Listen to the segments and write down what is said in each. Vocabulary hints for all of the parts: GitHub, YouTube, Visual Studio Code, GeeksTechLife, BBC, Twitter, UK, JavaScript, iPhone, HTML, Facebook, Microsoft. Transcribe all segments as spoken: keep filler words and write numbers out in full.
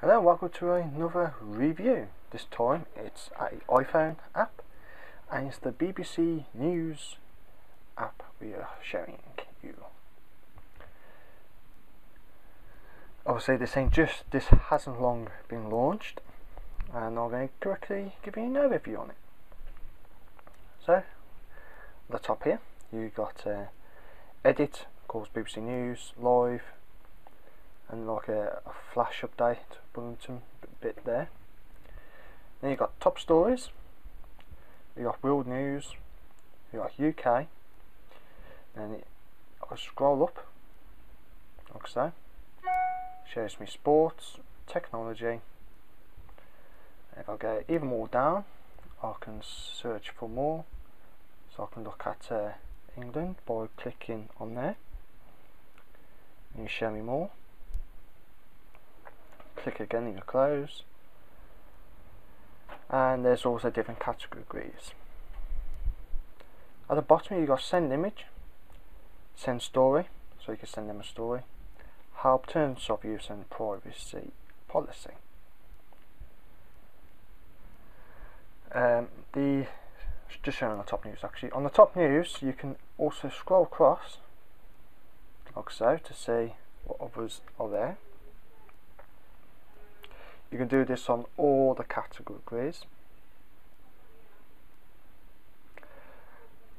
Hello, welcome to another review. This time it's an iPhone app and it's the B B C News app we are showing you. Obviously this ain't just this hasn't long been launched and I'm going to quickly give you an overview on it. So the top here you got uh, edit, of course, B B C News, live, and like a, a flash update bulletin bit there. Then you've got top stories, you got world news, you got U K, and it, I scroll up like so, shows me sports, technology. If I go even more down I can search for more, so I can look at uh, England by clicking on there and you show me more. Click again and you close, and there's also different categories. At the bottom you got send image, send story, so you can send them a story, help terms of use and privacy policy. Um, the just showing on the top news actually. On the top news you can also scroll across like so to see what others are there. You can do this on all the categories.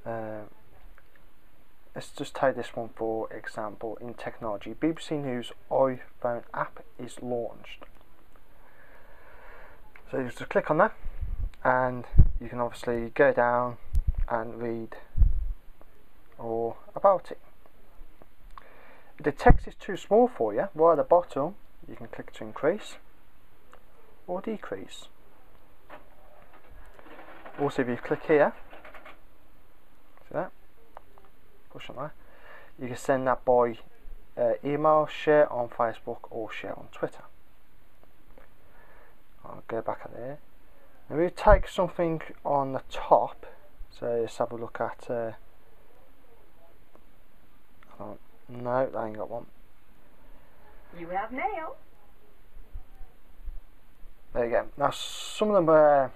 Uh, let's just take this one for example. In technology, B B C News iPhone app is launched. So you just click on that and you can obviously go down and read all about it. If the text is too small for you, right at the bottom you can click to increase or decrease. Also, if you click here, see that? Push on that. You can send that by uh, email, share on Facebook, or share on Twitter. I'll go back at there. Now we take something on the top. So let's have a look at. Uh, oh, no, that ain't got one. You have mail. There you go. Now some of them are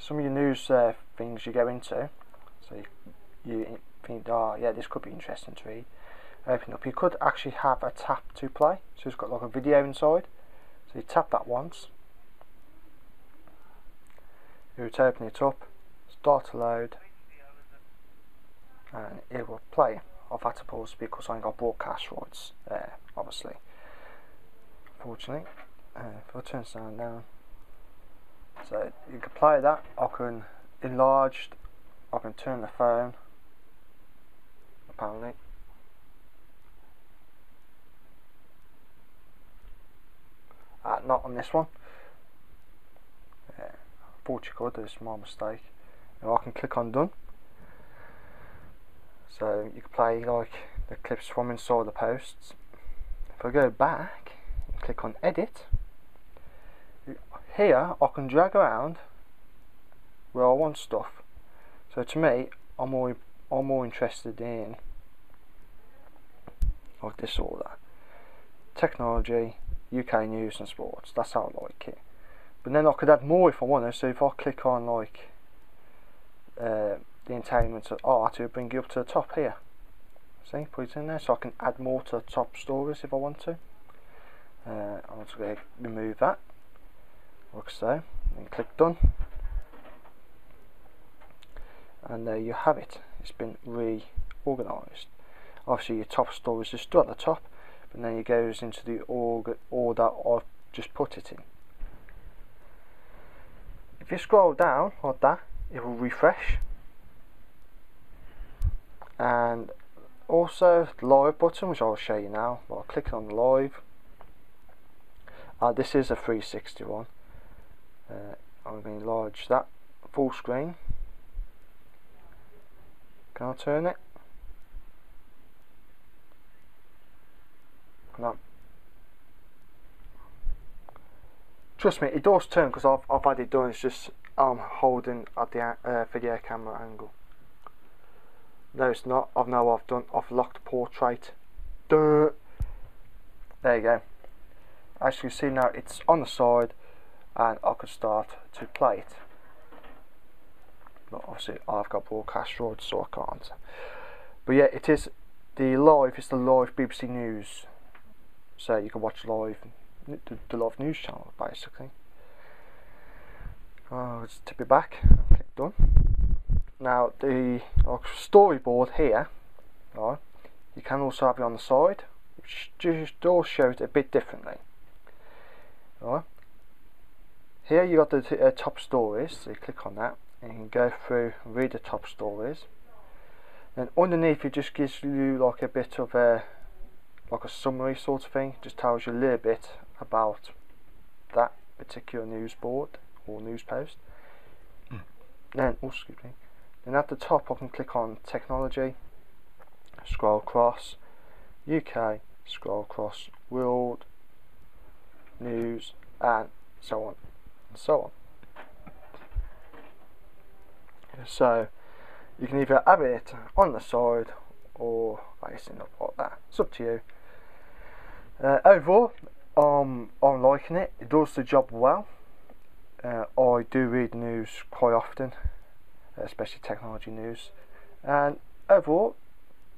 some of your news uh, things you go into, so you, you think, oh yeah, this could be interesting to read. Open up. You could actually have a tap to play, so it's got like a video inside. So you tap that once. You would open it up, start to load, and it will play. I've had to pause because I ain't got broadcast rights there, obviously. Unfortunately. Uh, if I turn this down, down, so you can play that. I can enlarge, I can turn the phone, apparently. Uh, not on this one. Yeah, I thought you could, that's my mistake. Now I can click on done. So you can play like the clips from inside the posts. If I go back, click on edit. Here I can drag around where I want stuff. So to me, I'm more I'm more interested in like this or that. Technology, U K news and sports. That's how I like it. But then I could add more if I want to. So if I click on like uh, the entertainment of art, it will bring you up to the top here. See, put it in there. So I can add more to the top stories if I want to. Uh, I'm just going to remove that, like so, and click done, and there you have it. It's been reorganised. Obviously, your top stories is still at the top, but then it goes into the order I've just put it in. If you scroll down like that, it will refresh, and also the live button, which I'll show you now. I'll click on live. Uh, this is a three sixty one. Uh, I'm going to enlarge that full screen. Can I turn it? No. Trust me, it does turn because I've I've had it done. It's just I'm holding at the uh, video camera angle. No, it's not. I've now I've done. I've locked portrait. Duh. There you go. as you can see now, it's on the side and I can start to play it. But obviously I've got broadcast rights, so I can't. But yeah, it is the live, it's the live B B C News, so you can watch live, the, the live news channel basically. I'll just tip it back, click done. Now the storyboard here, right, you can also have it on the side, which just does show it a bit differently. Right. Here you got the uh, top stories, so you click on that and you can go through and read the top stories. And underneath it just gives you like a bit of a, like a summary sort of thing, just tells you a little bit about that particular news board or news post. Mm. Then, oh, excuse me. Then at the top I can click on technology, scroll across, U K, scroll across, world, news, and so on and so on. So you can either have it on the side or facing up like that. It's up to you. Uh, overall, um, I'm liking it. It does the job well. Uh, I do read news quite often, especially technology news. And overall,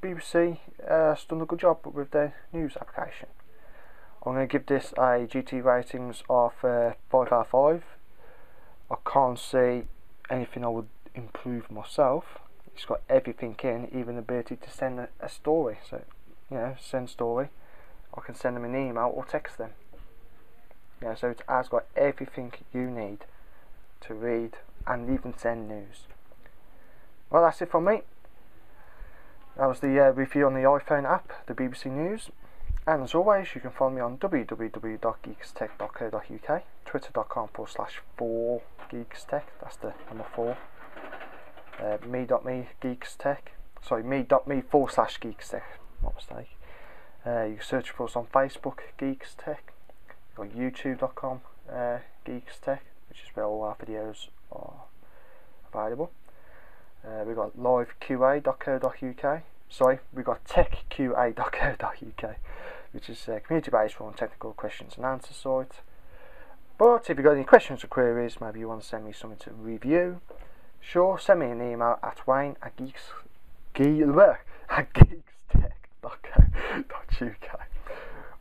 B B C uh, has done a good job with their news application. I'm going to give this a G T ratings of uh, five out of five. I can't see anything I would improve myself. It's got everything in, even the ability to send a, a story. So, you know, send story. I can send them an email or text them. Yeah, so it has got everything you need to read and even send news. Well, that's it from me. That was the uh, review on the iPhone app, the B B C News. And as always, you can find me on w w w dot geeks tech dot co dot u k, twitter dot com forward slash four geeks tech, that's the number four, uh, me dot me geeks tech, sorry, me dot me forward slash geeks tech, my mistake. Uh, you can search for us on Facebook, Geeks Tech, or youtube dot com, uh, Geeks Tech, which is where all our videos are available. Uh, we've got live q a dot co dot u k, sorry, we've got tech q a dot co dot u k, which is a community-based forum technical questions and answer site. But if you've got any questions or queries, maybe you want to send me something to review, sure, send me an email at wayne at geeks tech dot co dot u k.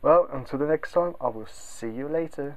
Well, until the next time, I will see you later.